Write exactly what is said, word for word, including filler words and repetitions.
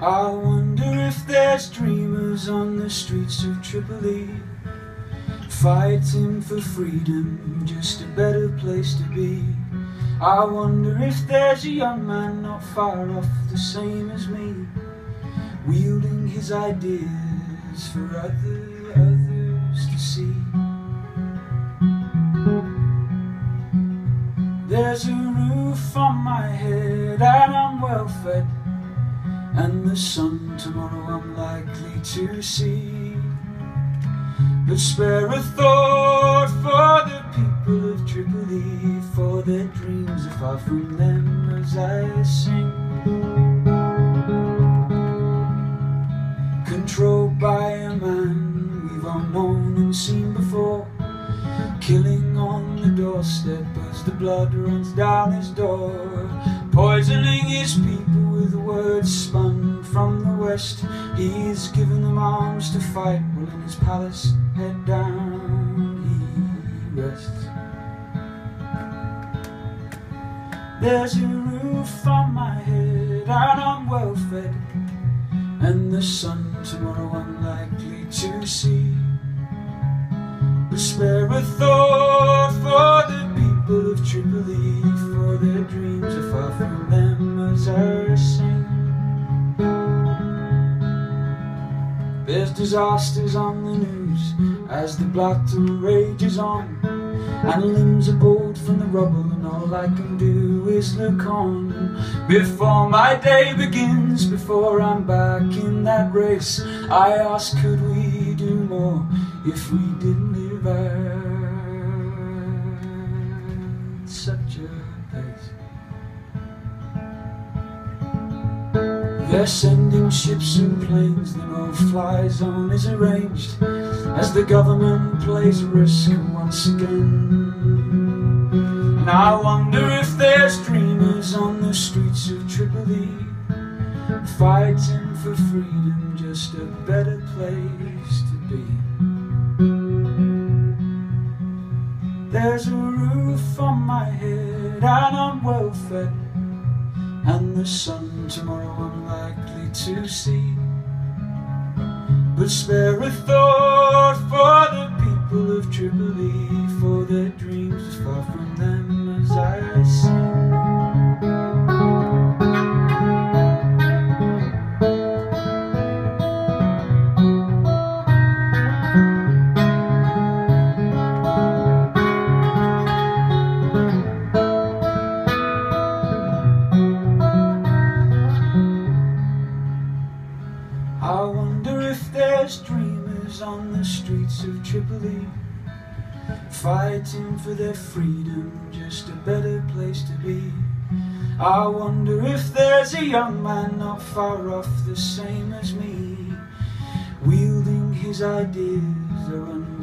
I wonder if there's dreamers on the streets of Tripoli, fighting for freedom, just a better place to be. I wonder if there's a young man not far off, the same as me, wielding his ideas for other, others to see. There's a roof on my head and I'm well fed, and the sun tomorrow I'm likely to see. But spare a thought for the people of Tripoli, for their dreams are far from them as I sing. Controlled by a man we've all known and seen before, killing on the doorstep as the blood runs down his door, poisoning his people with words spun from the West. He's given them arms to fight, while in his palace, head down, he rests. There's a roof on my head and I'm well fed, and the sun tomorrow I'm likely to see. But spare a thought for the people of Tripoli, for their dreams are far from them as I sing. There's disasters on the news as the battle rages on, and limbs are pulled from the rubble, and all I can do is look on. Before my day begins, before I'm back in that race, I ask, could we do more if we didn't live such a pace? They're sending ships and planes, the no-fly zone is arranged as the government plays risk once again. And I wonder if there's dreamers on the streets of Tripoli, fighting for freedom, just a better place to be. There's a roof on my head and I'm well fed, and the sun tomorrow I'm likely to see. But spare a thought for the people of Tripoli, for their dreams are far from them as I sing. I wonder if there's dreamers on the streets of Tripoli, fighting for their freedom, just a better place to be. I wonder if there's a young man not far off, the same as me, wielding his ideas around.